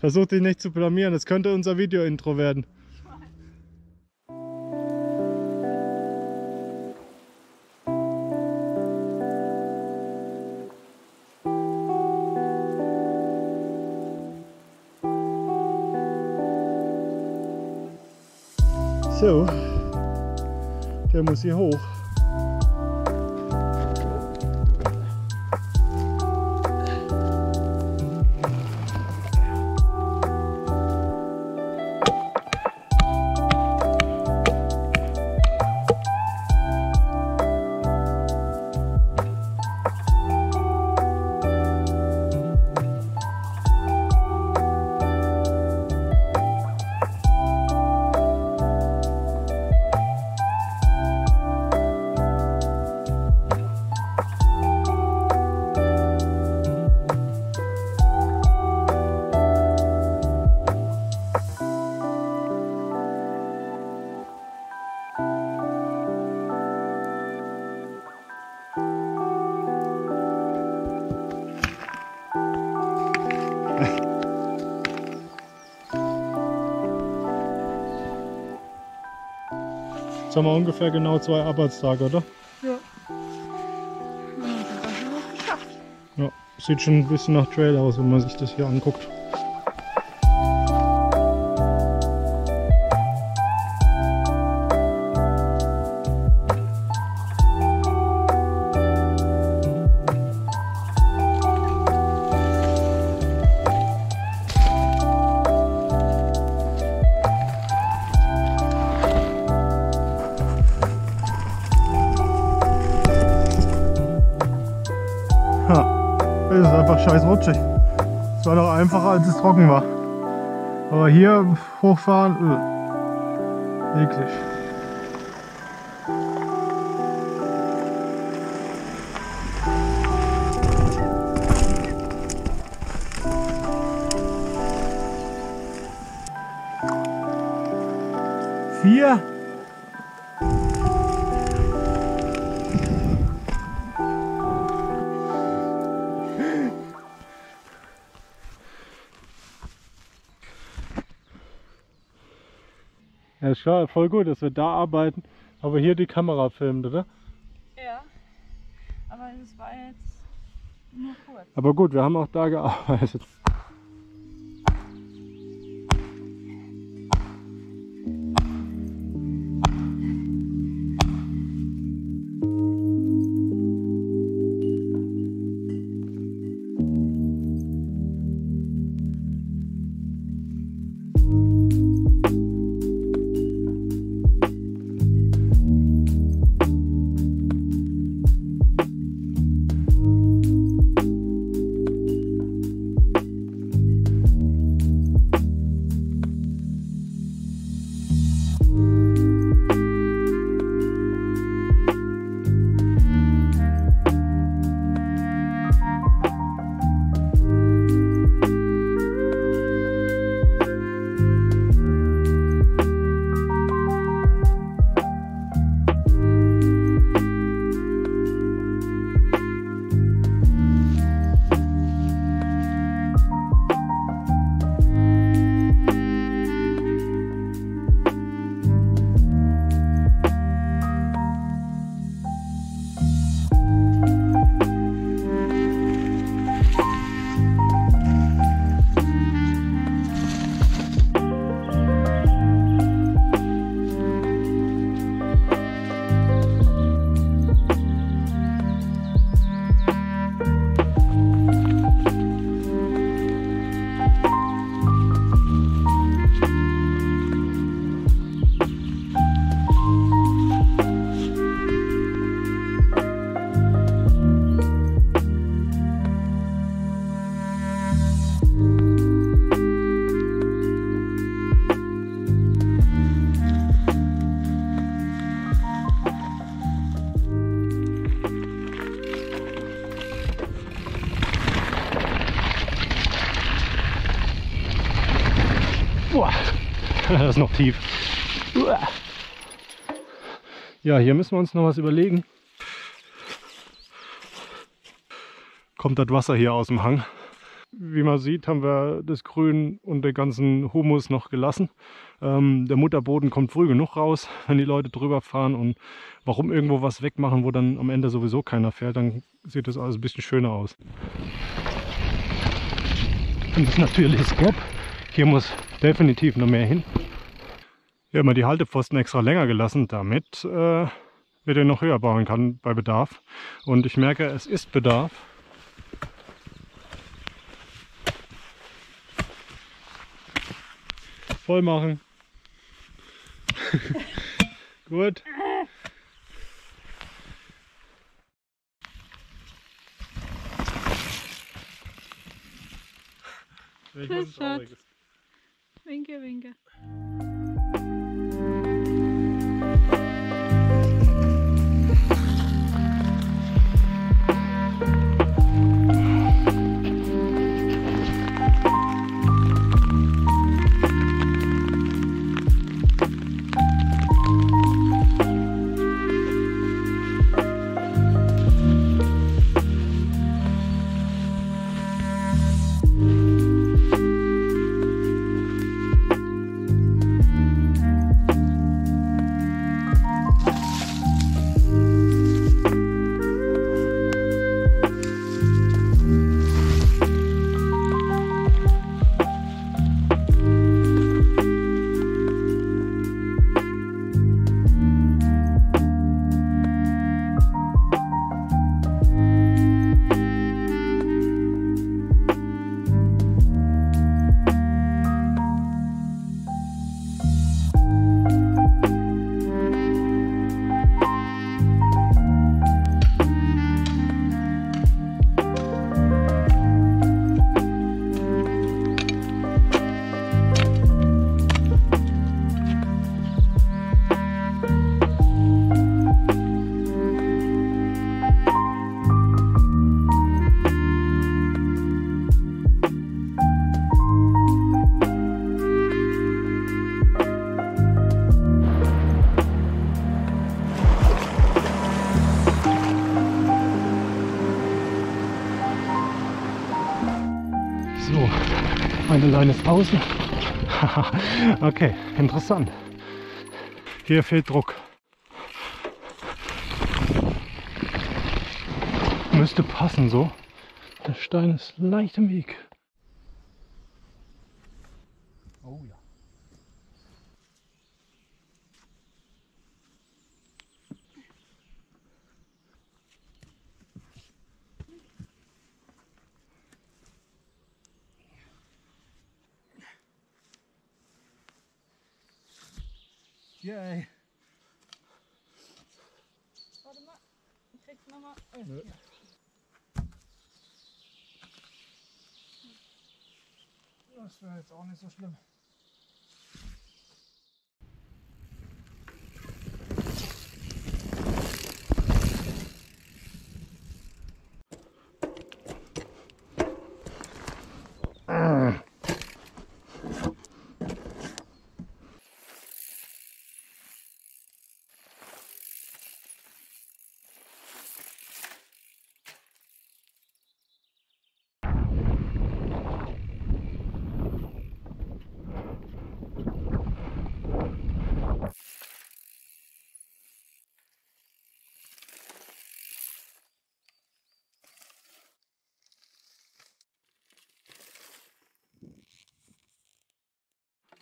Versucht dich nicht zu blamieren, das könnte unser Video-Intro werden. So, der muss hier hoch. Jetzt haben wir ungefähr genau 2 Arbeitstage, oder? Ja. Ja, sieht schon ein bisschen nach Trail aus, wenn man sich das hier anguckt. Das ist einfach scheiß rutschig. Es war doch einfacher, als es trocken war. Aber hier hochfahren, eklig. Vier. Ja, ist klar, voll gut, dass wir da arbeiten, aber hier die Kamera filmt, oder? Ja, aber es war jetzt nur kurz. Aber gut, wir haben auch da gearbeitet. Das ist noch tief. Ja, hier müssen wir uns noch was überlegen. Kommt das Wasser hier aus dem Hang? Wie man sieht, haben wir das Grün und den ganzen Humus noch gelassen. Der Mutterboden kommt früh genug raus, wenn die Leute drüber fahren. Und warum irgendwo was wegmachen, wo dann am Ende sowieso keiner fährt, dann sieht das alles ein bisschen schöner aus. Das ist natürlich Gap. Hier muss definitiv noch mehr hin. Hier haben wir die Haltepfosten extra länger gelassen, damit wir den noch höher bauen kann bei Bedarf. Und ich merke, es ist Bedarf. Voll machen. Gut. Winke, winke. Eine Leine ist außen. Okay, interessant. Hier fehlt Druck. Müsste passen so. Der Stein ist leicht im Weg. Oh ja. Yay. Warte mal, ich krieg's nochmal. Oh, ja. Das wäre jetzt auch nicht so schlimm.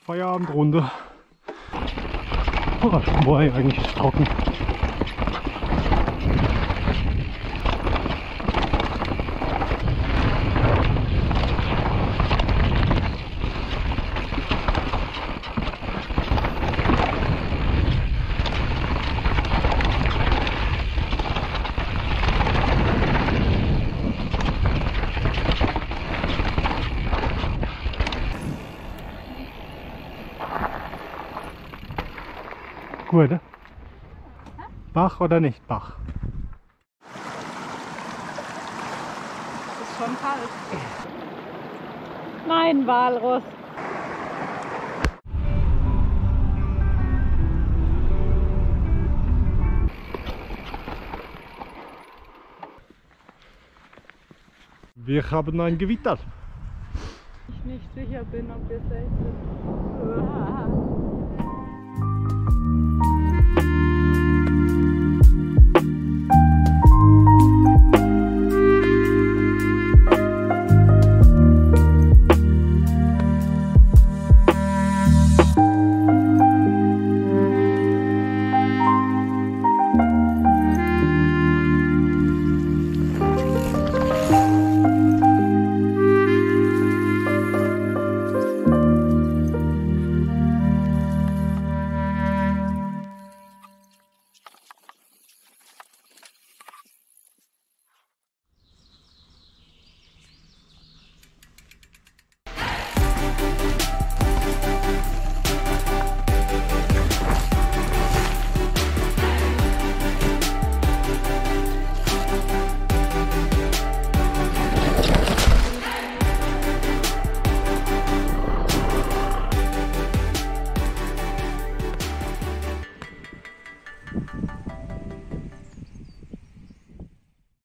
Feierabendrunde. Oh, das Spreu eigentlich ist trocken. Gut. Bach oder nicht Bach? Das ist schon kalt. Nein, Walrus. Wir haben ein Gewitter. nicht sicher bin, ob wir safe sind.